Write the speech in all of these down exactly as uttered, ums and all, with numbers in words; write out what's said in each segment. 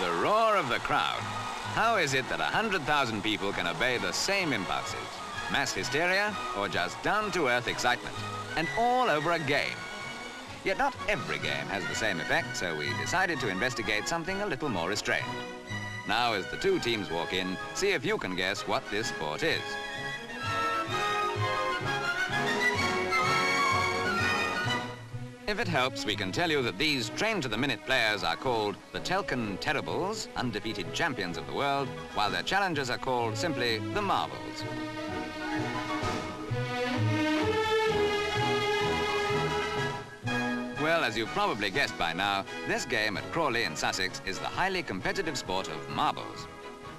The roar of the crowd. How is it that one hundred thousand people can obey the same impulses? Mass hysteria or just down-to-earth excitement? And all over a game. Yet not every game has the same effect, so we decided to investigate something a little more restrained. Now, as the two teams walk in, see if you can guess what this sport is. If it helps, we can tell you that these trained-to-the-minute players are called the Telcon Terribles, undefeated champions of the world, while their challengers are called simply the Marvels. Well, as you've probably guessed by now, this game at Crawley in Sussex is the highly competitive sport of marbles.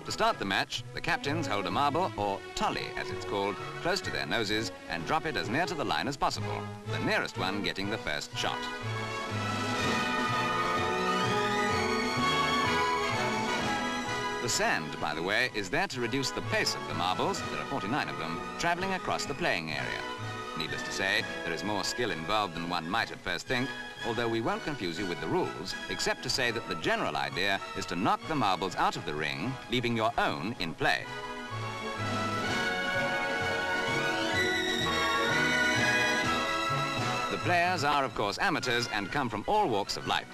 To start the match, the captains hold a marble, or tolly as it's called, close to their noses and drop it as near to the line as possible, the nearest one getting the first shot. The sand, by the way, is there to reduce the pace of the marbles, there are forty-nine of them, travelling across the playing area. Needless to say, there is more skill involved than one might at first think, although we won't confuse you with the rules, except to say that the general idea is to knock the marbles out of the ring, leaving your own in play. The players are, of course, amateurs and come from all walks of life.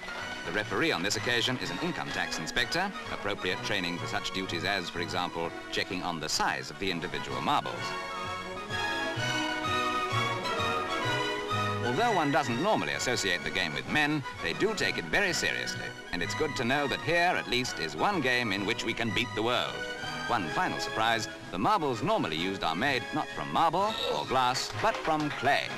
The referee on this occasion is an income tax inspector, appropriate training for such duties as, for example, checking on the size of the individual marbles. Although one doesn't normally associate the game with men, they do take it very seriously. And it's good to know that here, at least, is one game in which we can beat the world. One final surprise, the marbles normally used are made not from marble or glass, but from clay.